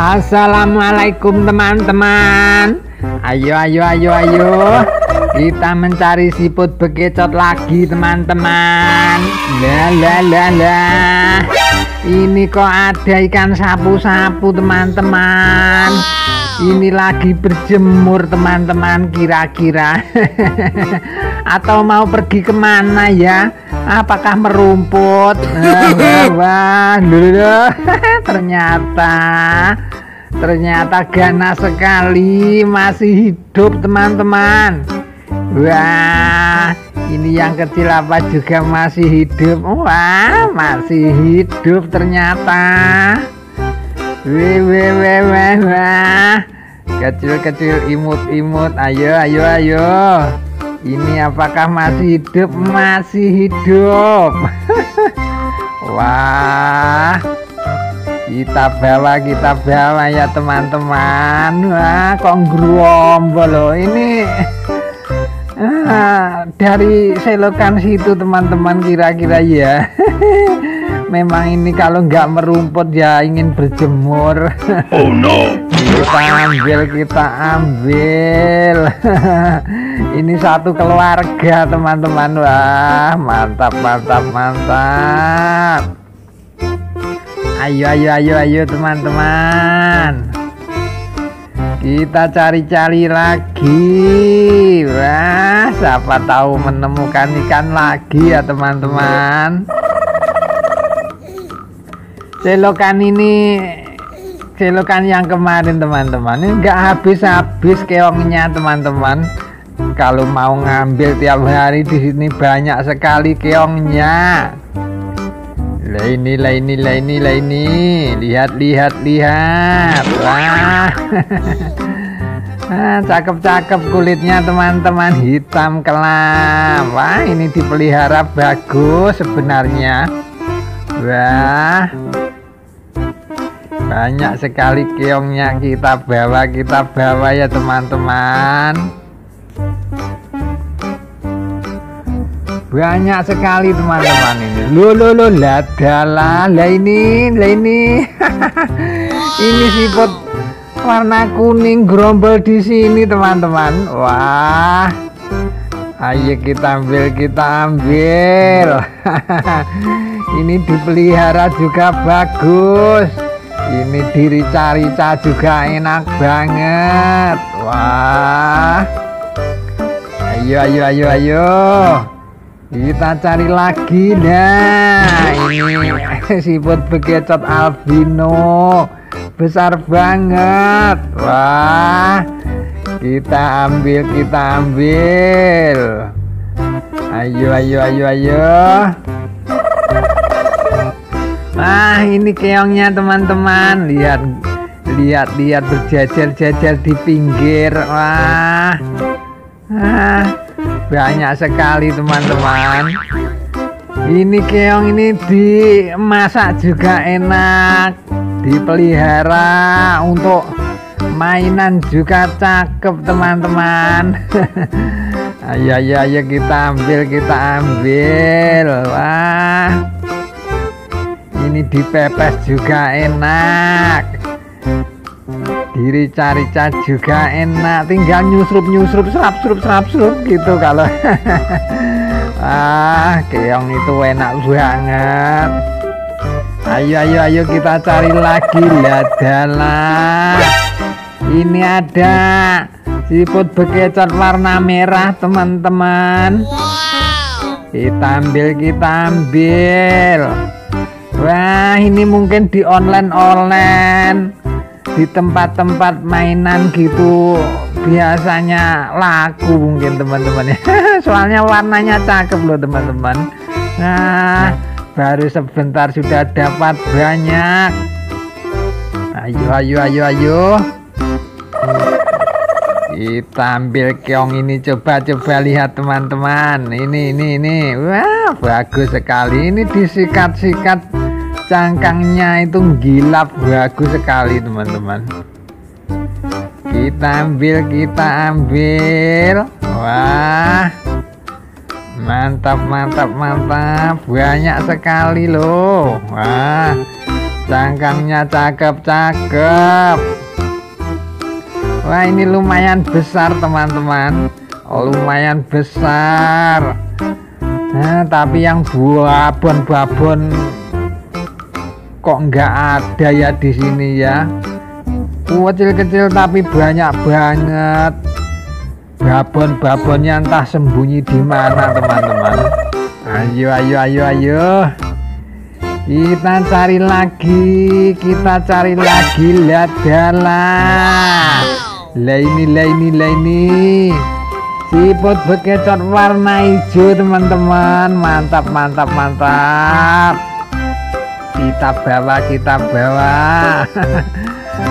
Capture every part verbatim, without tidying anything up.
Assalamualaikum teman-teman. Ayo ayo ayo ayo, kita mencari siput bekicot lagi teman-teman. Lah lah lah lah, ini kok ada ikan sapu-sapu teman-teman. Ini lagi berjemur teman-teman, kira-kira atau mau pergi kemana ya? Apakah merumput? Wah, dulu ternyata ternyata ganas sekali, masih hidup teman-teman. Wah, ini yang kecil apa juga masih hidup. Wah, masih hidup ternyata. Wih, wih, wih, wih, wih. Kecil-kecil, imut-imut. Ayo, ayo, ayo. Ini apakah masih hidup? Masih hidup. Wah, kita bawa, kita bawa ya teman-teman. Wah, kok gerombol loh ini. Ah, dari selokan situ teman-teman, kira-kira ya. Memang ini kalau nggak merumput ya ingin berjemur. Oh no. Kita ambil kita ambil. Ini satu keluarga teman-teman. Wah, mantap mantap mantap. Ayo ayo ayo ayo teman-teman, kita cari-cari lagi. Wah, siapa tahu menemukan ikan lagi ya teman-teman. Selokan ini, selokan yang kemarin teman-teman, ini nggak habis-habis keongnya teman-teman. Kalau mau ngambil tiap hari di sini banyak sekali keongnya. Lah ini, lah ini, lah ini, lah ini. Lihat, lihat, lihat. Wah, cakep-cakep kulitnya teman-teman, hitam kelam. Wah, ini dipelihara bagus sebenarnya. Wah, banyak sekali keongnya, kita bawa kita bawa ya teman-teman. Banyak sekali teman-teman ini. Lo lo lo lah dalah lah ini lah ini. Ini siput warna kuning gerombol di sini teman-teman. Wah, ayo kita ambil kita ambil. Ini dipelihara juga bagus. Ini dirica-rica juga enak banget. Wah, ayo ayo ayo ayo, kita cari lagi. Nah, ini siput bekicot albino, besar banget. Wah, kita ambil kita ambil. Ayo ayo ayo ayo. Wah, ini keongnya teman-teman. Lihat, lihat, lihat berjajar-jajar di pinggir. Wah, ah, banyak sekali teman-teman. Ini keong ini dimasak juga enak, dipelihara untuk mainan juga cakep teman-teman. Ayo, ayo, ayo kita ambil, kita ambil. Wah, ini dipepes juga enak, dirica-rica juga enak, tinggal nyusrup-nyusrup, serap-serup-serap-serup gitu kalau. Ah, keong itu enak banget. Ayo ayo ayo kita cari lagi. Ladalah, ini ada siput bekicot warna merah teman-teman. Kita ambil kita ambil. Wah, ini mungkin di online-online, di tempat-tempat mainan gitu biasanya laku mungkin teman-teman ya. Soalnya warnanya cakep loh teman-teman. Nah, baru sebentar sudah dapat banyak. Ayo ayo ayo ayo, kita ambil keong ini. Coba-coba lihat teman-teman, ini ini ini. Wah, bagus sekali. Ini disikat-sikat cangkangnya itu gilap, bagus sekali teman-teman. Kita ambil kita ambil. Wah, mantap mantap mantap, banyak sekali loh. Wah, cangkangnya cakep-cakep. Wah, ini lumayan besar teman-teman, lumayan besar. Nah, tapi yang babon-babon kok nggak ada ya di sini ya. Kecil-kecil tapi banyak banget babon-babonnya, entah sembunyi di mana teman-teman. Ayo ayo ayo ayo kita cari lagi, kita cari lagi. Ladalah, lah ini lah ini lah ini siput bekicot warna hijau teman-teman. Mantap mantap mantap, kita bawa kita bawa.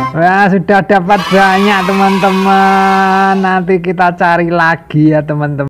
Wah, sudah dapat banyak teman-teman, nanti kita cari lagi ya teman-teman.